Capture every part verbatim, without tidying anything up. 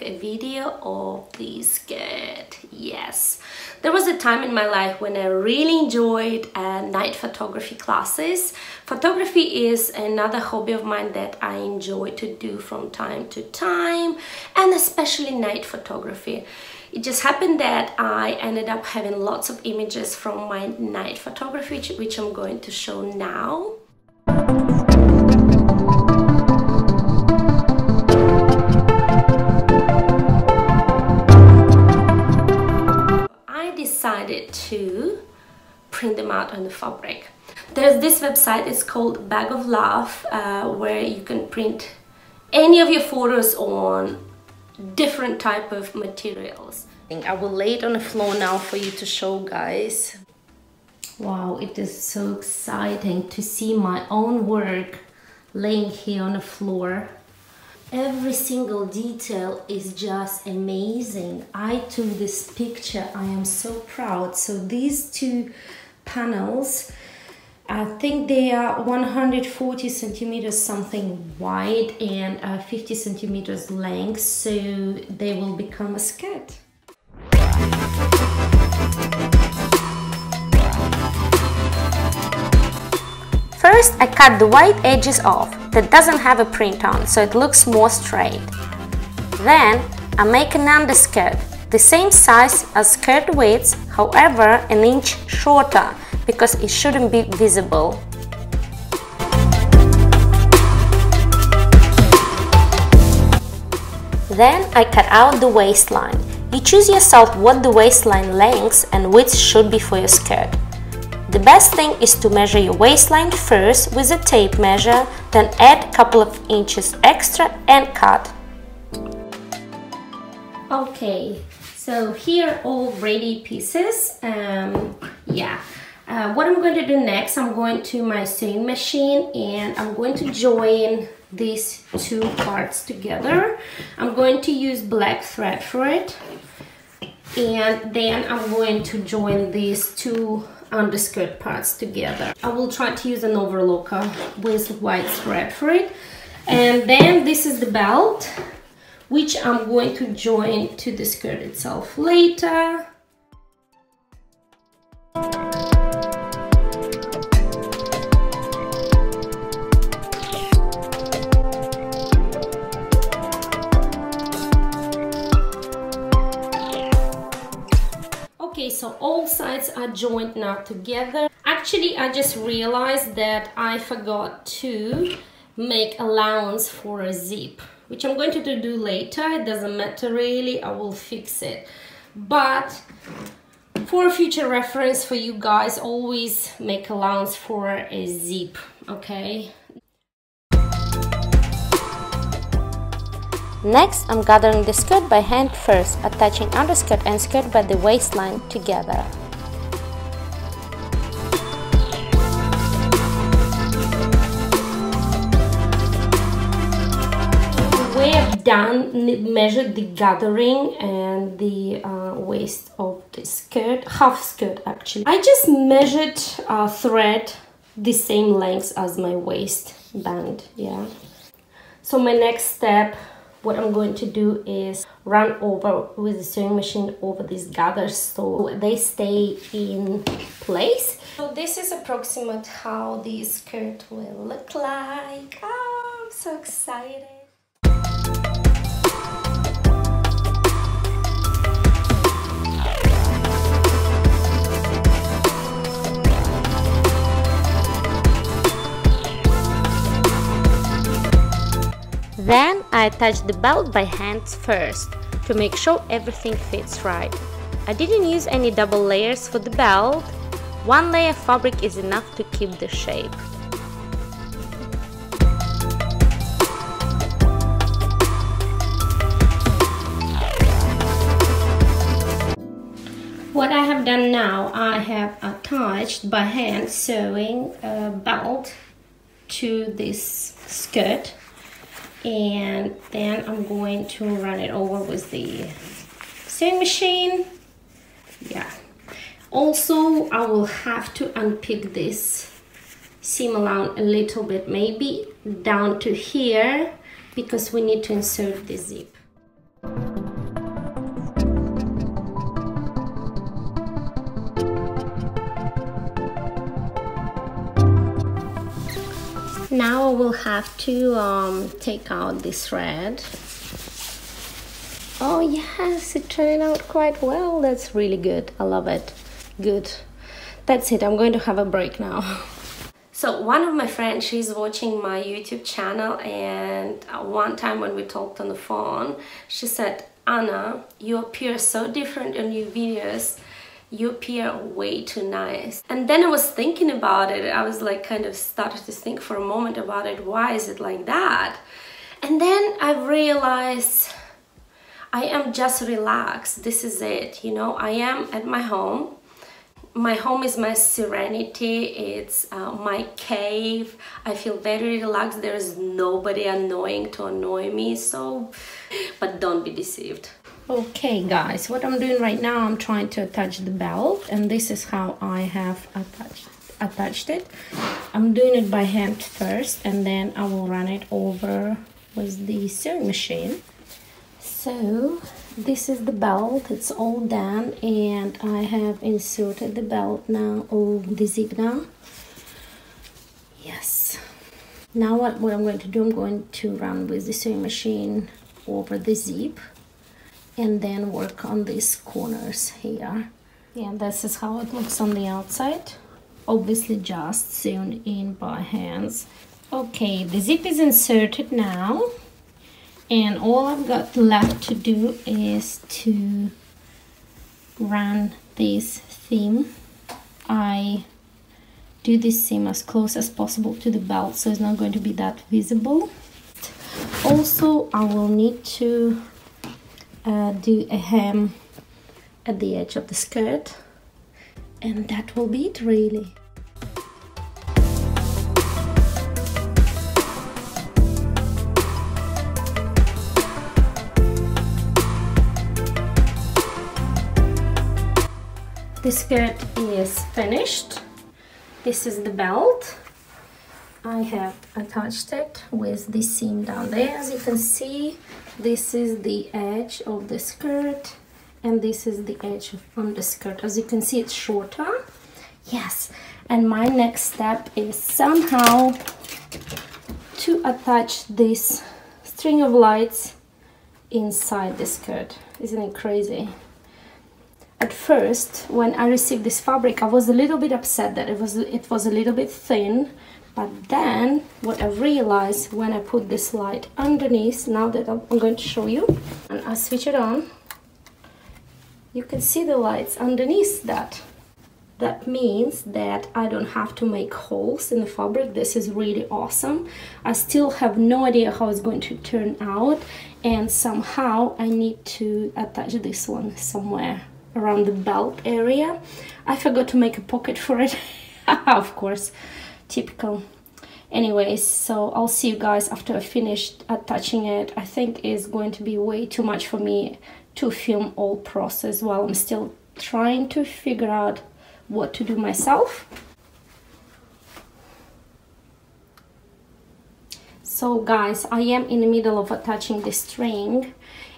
make a video of this kit. Yes, there was a time in my life when I really enjoyed uh, night photography classes. Photography is another hobby of mine that I enjoy to do from time to time, and especially night photography. It just happened that I ended up having lots of images from my night photography, which, which I'm going to show now. I decided to print them out on the fabric. There's this website, it's called Bag of Love, uh, where you can print any of your photos on different type of materials. I think I will lay it on the floor now for you to show, guys. Wow, it is so exciting to see my own work laying here on the floor. Every single detail is just amazing. I took this picture, I am so proud. So these two panels, I think they are one hundred forty centimeters something wide and uh, fifty centimeters length, so they will become a skirt. First, I cut the white edges off that doesn't have a print on, so it looks more straight. Then, I make an underskirt, the same size as skirt width, however an inch shorter, because it shouldn't be visible. Then I cut out the waistline. You choose yourself what the waistline length and width should be for your skirt. The best thing is to measure your waistline first with a tape measure, then add a couple of inches extra and cut. Okay, so here are all ready pieces. Um, yeah. Uh, what I'm going to do next, I'm going to my sewing machine and I'm going to join these two parts together. I'm going to use black thread for it, and then I'm going to join these two underskirt parts together. I will try to use an overlocker with white thread for it, and then this is the belt, which I'm going to join to the skirt itself later. So all sides are joined now together. Actually, I just realized that I forgot to make allowance for a zip, which I'm going to do later. It doesn't matter really, I will fix it. But for future reference for you guys, always make allowance for a zip, okay? Next, I'm gathering the skirt by hand first, attaching underskirt and skirt by the waistline together. We have done, measured the gathering and the uh, waist of the skirt, half skirt actually. I just measured uh, thread the same length as my waistband, yeah. So my next step, what I'm going to do is run over with the sewing machine over these gathers so they stay in place. So this is approximate how the skirt will look like. Oh, I'm so excited. Then I attached the belt by hand first, to make sure everything fits right. I didn't use any double layers for the belt. One layer of fabric is enough to keep the shape. What I have done now, I have attached by hand sewing a belt to this skirt. And then I'm going to run it over with the sewing machine. Yeah. Also, I will have to unpick this seam allowance a little bit, maybe down to here, because we need to insert the zip. now we'll have to um, take out this thread. Oh yes, it turned out quite well. That's really good. I love it. Good. That's it. I'm going to have a break now. So one of my friends, she's watching my YouTube channel, and one time when we talked on the phone, she said, Anna, you appear so different in your videos. You appear way too nice. And then I was thinking about it. I was like kind of started to think for a moment about it. Why is it like that? And then I realized I am just relaxed. This is it. You know, I am at my home. My home is my serenity, it's uh, my cave. I feel very relaxed, there is nobody annoying to annoy me, so, but don't be deceived. Okay guys, what I'm doing right now, I'm trying to attach the belt, and this is how I have attached, attached it. I'm doing it by hand first, and then I will run it over with the sewing machine. So, this is the belt, it's all done, and I have inserted the belt now of the zigzag. Yes. Now what, what I'm going to do, I'm going to run with the sewing machine over the zip and then work on these corners here. Yeah, this is how it looks on the outside. Obviously just sewn in by hands. Okay, the zip is inserted now. And all I've got left to do is to run this seam. I do this seam as close as possible to the belt, so it's not going to be that visible. Also, I will need to uh, do a hem at the edge of the skirt, and that will be it really. The skirt is finished. This is the belt. I have attached it with the seam down there. As you can see, this is the edge of the skirt, and this is the edge from the skirt. As you can see, it's shorter. Yes, and my next step is somehow to attach this string of lights inside the skirt. Isn't it crazy? At first, when I received this fabric, I was a little bit upset that it was it was a little bit thin, but then what I realized when I put this light underneath, now that I'm going to show you, and I switch it on, you can see the lights underneath that. That means that I don't have to make holes in the fabric. This is really awesome. I still have no idea how it's going to turn out, and somehow I need to attach this one somewhere around the belt area. I forgot to make a pocket for it. Of course, typical. Anyways, so I'll see you guys after I finished attaching it. I think it's going to be way too much for me to film all process while I'm still trying to figure out what to do myself. So guys, I am in the middle of attaching the string,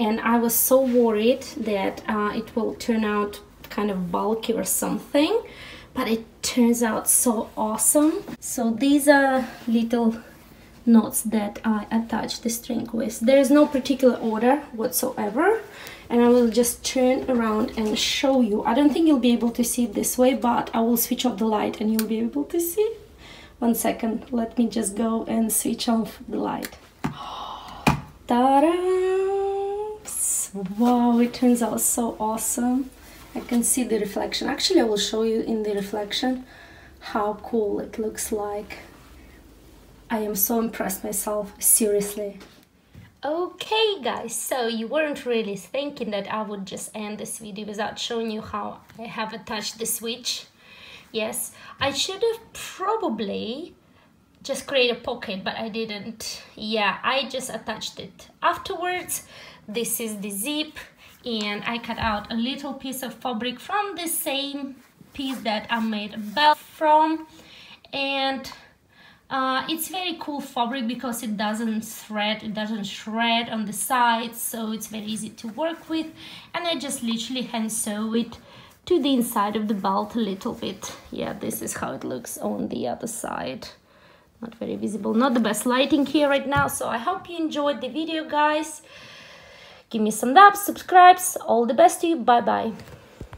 and I was so worried that uh, it will turn out kind of bulky or something, but it turns out so awesome. So these are little knots that I attach the string with. There is no particular order whatsoever, and I will just turn around and show you. I don't think you'll be able to see it this way, but I will switch off the light and you'll be able to see. One second, let me just go and switch off the light. Ta-da! Wow, it turns out so awesome. I can see the reflection. Actually, I will show you in the reflection how cool it looks like. I am so impressed myself, seriously. Okay guys, so you weren't really thinking that I would just end this video without showing you how I have attached the switch. Yes, I should have probably just created a pocket, but I didn't. Yeah, I just attached it afterwards. This is the zip, and I cut out a little piece of fabric from the same piece that I made a belt from, and uh, it's very cool fabric because it doesn't thread, it doesn't shred on the sides, so it's very easy to work with, and I just literally hand sew it to the inside of the belt a little bit. Yeah, this is how it looks on the other side. not very visible, not the best lighting here right now. So I hope you enjoyed the video, guys. Give me some thumbs, subscribes, all the best to you, bye bye.